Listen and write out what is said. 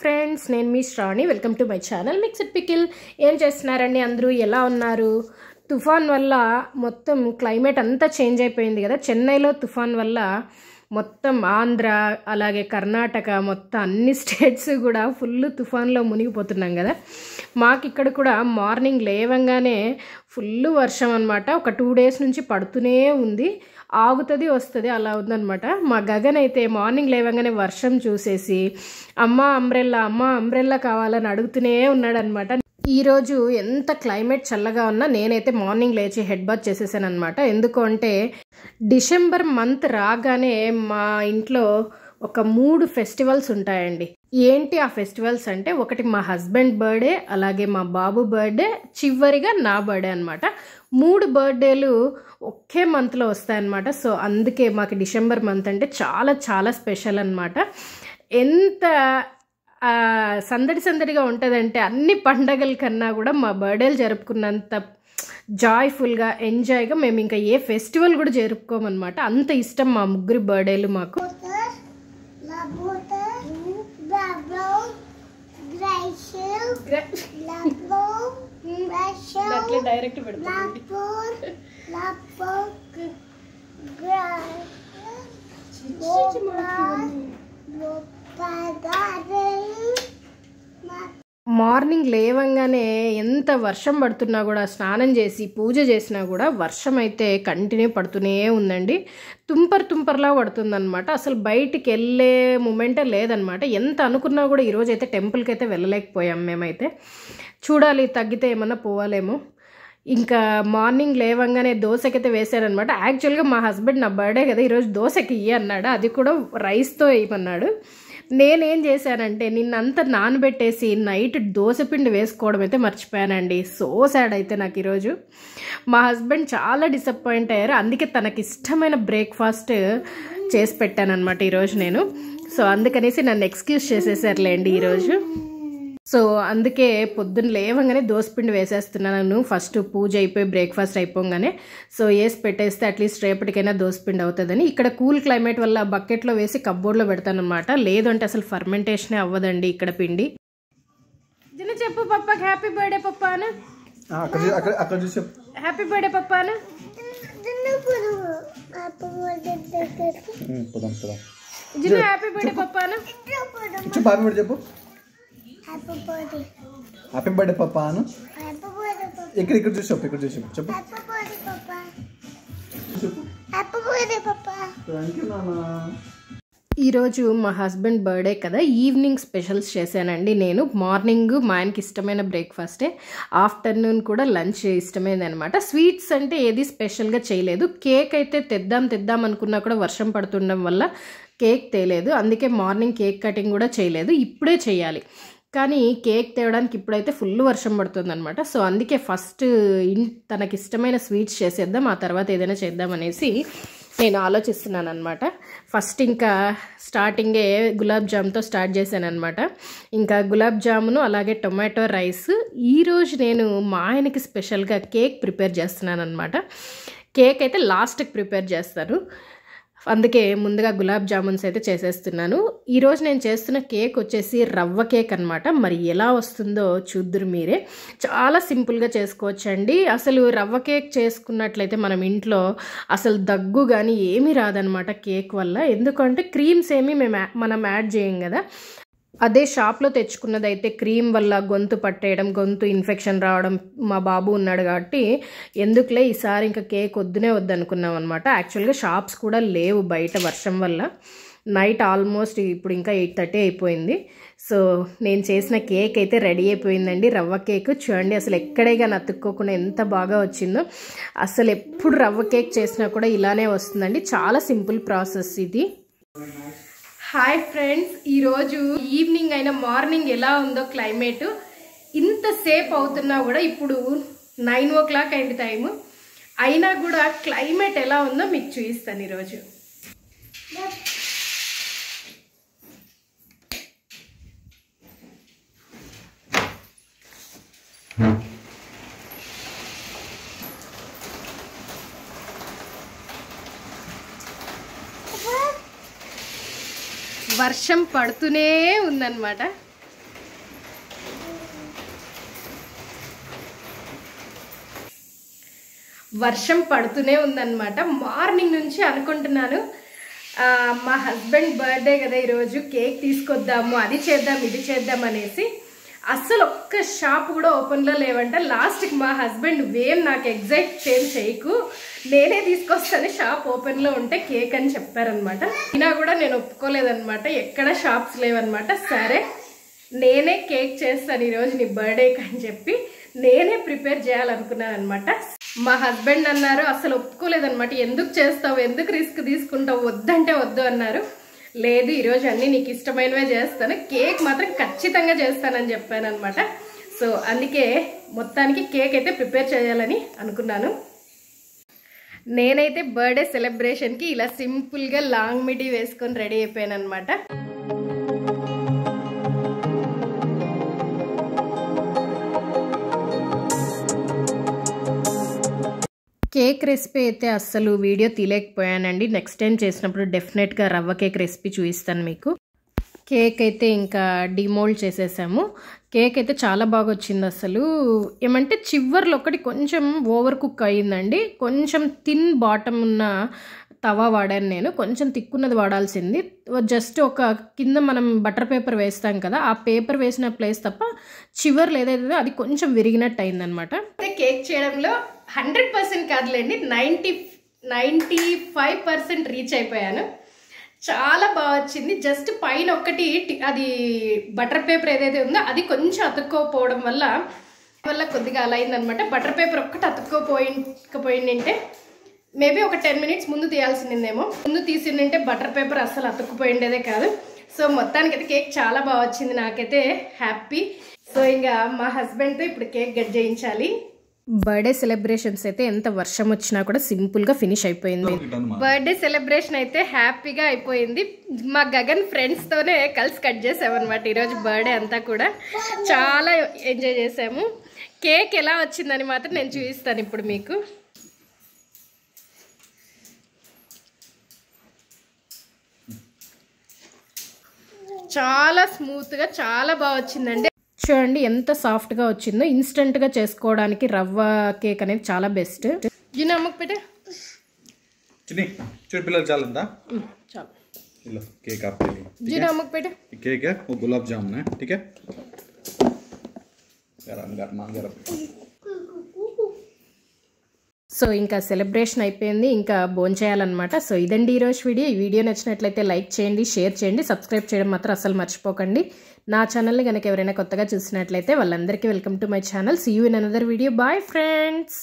Friends नेनु मी Shravani welcome to my channel mixed pickle एम चेस्तुन्नारंడి अंदरू एला उन्नारू तुफान वल्ल मोत्तम क्लाइमेट अंता चेंज अयिपोयिंदी कदा चेन्नईलो तुफान वल्ल మొత్తం ఆంధ్ర అలాగే కర్ణాటక మొత్తం అన్ని స్టేట్స్ కూడా ఫుల్ తుఫాన్లో మునిగిపోతున్నాం కదా। మాకు ఇక్కడ కూడా మార్నింగ్ లేవంగానే ఫుల్ వర్షం అన్నమాట। ఒక 2 డేస్ నుంచి పడుతూనే ఉంది, ఆగుతది వస్తది అలా ఉంది అన్నమాట। మా గగన్ అయితే మార్నింగ్ లేవంగానే వర్షం చూసేసి అమ్మ అంబ్రెల్లా కావాలని అడుగుతూనే ఉన్నాడు అన్నమాట। ఈ రోజు ఎంత క్లైమేట్ చల్లగా ఉన్నా నేనైతే మార్నింగ్ లేచి హెడ్ బాత్ చేసేసాను అన్నమాట। ఎందుకంటే డిసెంబర్ మంత్ రాగానే మా ఇంట్లో ఒక 3 ఫెస్టివల్స్ ఉంటాయండి। ఏంటి ఆ ఫెస్టివల్స్ అంటే ఒకటి మా హస్బెండ్ బర్త్డే, అలాగే మా బాబు బర్త్డే, చివరిగా నా బర్త్డే అన్నమాట। 3 బర్త్డేలు ఒకే మంత్ లో వస్తాయి అన్నమాట। సో అందుకే మాకు డిసెంబర్ మంత్ అంటే చాలా చాలా స్పెషల్ అన్నమాట। ఎంత సందడి సందడిగా ఉంటదంటే అన్ని పండగల కన్నా కూడా మా బర్త్డేలు జరుపుకున్నంత జాయ్ఫుల్ గా ఎంజాయ్ గా మేము ఇంకా ఏ ఫెస్టివల్ కూడా జరుపుకోమ అన్నమాట। అంత ఇష్టం మా ముగ్గురి బర్త్డేలు మాకు। మార్నింగ్ లేవంగానే ఎంత వర్షం పడుతున్నా కూడా స్నానం చేసి పూజ చేసినా కూడా వర్షం అయితే కంటిన్యూ పడుతూనే ఉందండి। తుంపర్లా పడుతుందన్నమాట। అసలు బయటికి వెళ్ళే మూమెంటే లేదనమాట। ఎంత అనుకున్నా కూడా ఈరోజు అయితే టెంపుల్కి అయితే వెళ్ళలేకపోయాం మేమైతే। చూడాలి తగ్గితే ఏమన్నా పోవాలేమో। ఇంకా మార్నింగ్ లేవంగానే దోశకైతే వేశారనమాట। యాక్చువల్గా మా హస్బెండ్ నా బర్త్డే కదా ఈరోజు దోశకి ఇయ్యి అన్నాడు, అది కూడా రైస్తో ఇవ్వమన్నాడు। నేనేం చేశానంటే నిన్నంతా నానబెట్టేసి నైట్ దోశపిండి వేసుకోవడం అయితే మర్చిపోయానండి। సో సాడ్ అయితే నాకు ఈరోజు మా హస్బెండ్ చాలా డిసప్పాయింట్ అయ్యారు, అందుకే తనకి ఇష్టమైన బ్రేక్ఫాస్ట్ చేసి పెట్టానన్నమాట ఈరోజు నేను। సో అందుకనేసి నన్ను ఎక్స్క్యూజ్ చేసేసారులేండి ఈరోజు। సో అందుకే పొద్దున్న లేవగానే దోశపిండి వేసేస్తున్నాను ఫస్ట్, పూజ అయిపోయి బ్రేక్ఫాస్ట్ అయిపోగానే। సో వేసి పెట్టేస్తే అట్లీస్ట్ రేపటికైనా దోశపిండి అవుతుందని ఇక్కడ కూల్ క్లైమేట్ వల్ల బకెట్లో వేసి కబ్బోర్డ్లో పెడతానమాట, లేదంటే అసలు ఫర్మెంటేషనే అవ్వదండి ఇక్కడ పిండి। చెప్పు పప్పాకి హ్యాపీ బర్త్డే పప్పాను, హ్యాపీ బర్త్డే పప్పాను। హ్యాపీ బర్త్డే పప్పాను, చెప్పు హ్యాపీ బర్త్డే, హ్యాపీ బర్త్డే పప్పాను, హ్యాపీ బర్త్డే పప్పా। ఇక్కడ చూసి చెప్పు, ఇక్కడ చూసి చెప్పు హ్యాపీ బర్త్డే పప్పా, హ్యాపీ బర్త్డే పప్పా, థాంక్యూ నాన్నా। ఈ రోజు మా హస్బెండ్ బర్త్డే కదా ఈవినింగ్ స్పెషల్స్ చేశానండి నేను। మార్నింగ్ మా ఆయనకి ఇష్టమైన బ్రేక్ఫాస్టే, ఆఫ్టర్నూన్ కూడా లంచ్ ఇష్టమైనది అనమాట। స్వీట్స్ అంటే ఏది స్పెషల్గా చేయలేదు। కేక్ అయితే తెద్దాం అనుకున్నా కూడా వర్షం పడుతుండడం వల్ల కేక్ తేలేదు, అందుకే మార్నింగ్ కేక్ కటింగ్ కూడా చేయలేదు, ఇప్పుడే చేయాలి। కానీ కేక్ తేవడానికి ఇప్పుడైతే ఫుల్ వర్షం పడుతుందన్నమాట। సో అందుకే ఫస్ట్ తనకి ఇష్టమైన స్వీట్స్ చేసేద్దాం, ఆ తర్వాత ఏదైనా చేద్దామనేసి నేను ఆలోచిస్తున్నాను అనమాట। ఫస్ట్ ఇంకా స్టార్టింగే గులాబ్ జామ్తో స్టార్ట్ చేశాను అనమాట। ఇంకా గులాబ్ జామును అలాగే టొమాటో రైస్। ఈరోజు నేను మా ఆయనకి స్పెషల్గా కేక్ ప్రిపేర్ చేస్తున్నాను అనమాట। కేక్ అయితే లాస్ట్కి ప్రిపేర్ చేస్తాను, అందుకే ముందుగా గులాబ్ జామున్స్ అయితే చేసేస్తున్నాను। ఈరోజు నేను చేస్తున్న కేక్ వచ్చేసి రవ్వ కేక్ అనమాట। మరి ఎలా వస్తుందో చూద్దురు మీరే। చాలా సింపుల్గా చేసుకోవచ్చండి। అసలు రవ్వ కేక్ చేసుకున్నట్లయితే మనం ఇంట్లో అసలు దగ్గు కానీ ఏమీ రాదనమాట కేక్ వల్ల, ఎందుకంటే క్రీమ్స్ ఏమీ మనం యాడ్ చేయం కదా। అదే షాప్లో తెచ్చుకున్నదైతే క్రీమ్ వల్ల గొంతు పట్టేయడం, గొంతు ఇన్ఫెక్షన్ రావడం, మా బాబు ఉన్నాడు కాబట్టి ఎందుకులే ఈసారి ఇంకా కేక్ వద్దనుకున్నాం అనమాట। యాక్చువల్గా షాప్స్ కూడా లేవు బయట వర్షం వల్ల। నైట్ ఆల్మోస్ట్ ఇప్పుడు ఇంకా 8:30 అయిపోయింది। సో నేను చేసిన కేక్ అయితే రెడీ అయిపోయిందండి, రవ్వ కేక్ చూడండి అసలు ఎక్కడైగా నతుక్కోకుండా ఎంత బాగా వచ్చిందో। అసలు ఎప్పుడు రవ్వ కేక్ చేసినా కూడా ఇలానే వస్తుందండి, చాలా సింపుల్ ప్రాసెస్ ఇది। హాయ్ ఫ్రెండ్స్, ఈరోజు ఈవినింగ్ అయినా మార్నింగ్ ఎలా ఉందో క్లైమేటు, ఇంతసేపు అవుతున్నా కూడా ఇప్పుడు 9 o'clock అయింది టైము, అయినా కూడా క్లైమేట్ ఎలా ఉందో మీకు చూపిస్తాను ఈరోజు। వర్షం పడుతూనే ఉందన్నమాట। వర్షం పడుతూనే ఉందన్నమాట మార్నింగ్ నుంచి అనుకుంటున్నాను మా హస్బెండ్ బర్త్డే కదా ఈ రోజు కేక్ తీసుకొద్దాము అది చేద్దాం ఇది చేద్దాం అనేసి అసలు ఒక్క షాప్ కూడా ఓపెన్ లో లేవంట లాస్ట్ కి మా హస్బెండ్ వేమ్ నాకు ఎగ్జాక్ట్ సేమ్ చేయకు నేనే తీసుకొస్తాను షాప్ ఓపెన్ లో ఉంటే కేక్ అని చెప్పారన్నమాట ఇనా కూడా నేను ఒప్పుకోలేదన్నమాట ఎక్కడ షాప్స్ లేవన్నమాట సరే నేనే కేక్ చేస్తాను ఈ రోజు నీ బర్త్డే కని చెప్పి నేనే ప్రిపేర్ చేయాలనుకున్నాను అన్నమాట మా హస్బెండ్ అన్నారు అసలు ఒప్పుకోలేదన్నమాట ఎందుకు చేస్తావు ఎందుకు రిస్క్ తీసుకుంటావు వద్దంటే వద్దు అన్నారు లేదు ఈ రోజు అన్ని నీకు ఇష్టమైనవే చేస్తాను కేక్ మాత్రం ఖచ్చితంగా చేస్తానని చెప్పాను అన్నమాట సో అందుకే మొత్తానికి కేక్ అయితే ప్రిపేర్ చేయాలని అనుకున్నాను నేనైతే బర్త్డే సెలబ్రేషన్ కి ఇలా సింపుల్ గా లాంగ్ మిడి వేసుకొని రెడీ అయిపోయాను అన్నమాట కేక్ రెసిపీ అయితే అస్సలు వీడియో తీయలేకపోయానండి నెక్స్ట్ టైం చేసినప్పుడు డెఫినెట్గా రవ్వ కేక్ రెసిపీ చూపిస్తాను మీకు కేక్ అయితే ఇంకా డిమోల్డ్ చేసేసాము కేక్ అయితే చాలా బాగా వచ్చింది అసలు ఏమంటే చివర్లో ఒకటి కొంచెం ఓవర్ కుక్ అయ్యిందండి కొంచెం థిన్ బాటమ్ ఉన్న తవా వాడాను నేను కొంచెం తిక్కున్నది వాడాల్సింది జస్ట్ ఒక కింద మనం బటర్ పేపర్ వేస్తాం కదా ఆ పేపర్ వేసిన ప్లేస్ తప్ప చివర్లు ఏదైతే అది కొంచెం విరిగినట్టు అయిందనమాట అయితే కేక్ చేయడంలో 100% కాదులేండి 95% రీచ్ అయిపోయాను చాలా బాగా వచ్చింది జస్ట్ పైన ఒక్కటి అది బటర్ పేపర్ ఏదైతే ఉందో అది కొంచెం అతుక్కోపోవడం వల్ల కొద్దిగా అలా అయిందనమాట బటర్ పేపర్ ఒక్కటి అతుక్కోపోయిందంటే మేబీ ఒక 10 minutes ముందు తీయాల్సిందేమో ముందు తీసిందంటే బటర్ పేపర్ అస్సలు అతుక్కుపోయిండేదే కాదు సో మొత్తానికి అయితే కేక్ చాలా బాగా వచ్చింది నాకైతే హ్యాపీ సో ఇంకా మా హస్బెండ్తో ఇప్పుడు కేక్ కట్ చేయించాలి బర్త్డే సెలబ్రేషన్స్ అయితే ఎంత వర్షం వచ్చినా కూడా సింపుల్గా ఫినిష్ అయిపోయింది బర్త్డే సెలబ్రేషన్ అయితే హ్యాపీగా అయిపోయింది మా గగన్ ఫ్రెండ్స్తోనే కలిసి కట్ చేసామన్నమాట ఈరోజు బర్త్డే అంతా కూడా చాలా ఎంజాయ్ చేసాము కేక్ ఎలా వచ్చిందని మాత్రం నేను చూపిస్తాను ఇప్పుడు మీకు చాలా స్మూత్గా చాలా బాగా వచ్చిందండి చూడండి ఎంత సాఫ్ట్గా వచ్చిందో ఇన్స్టెంట్గా చేసుకోవడానికి రవ్వ కేక్ అనేది చాలా బెస్ట్ గిన్నె అమ్మకు పెట్టే పిల్లలు చాలా గిన్నె అమ్మకు పెట్టే కేక్ గులాబ్ జామున్ ఠీక్ సో ఇంకా సెలబ్రేషన్ అయిపోయింది ఇంకా భోంచేయాలన్నమాట సో ఇదండి ఈరోజు వీడియో ఈ వీడియో నచ్చినట్లయితే లైక్ చేయండి షేర్ చేయండి సబ్స్క్రైబ్ చేయడం మాత్రం అసలు మర్చిపోకండి నా ఛానల్ని కనుక ఎవరైనా కొత్తగా చూసినట్లయితే వాళ్ళందరికీ welcome to my channel see you in another video bye friends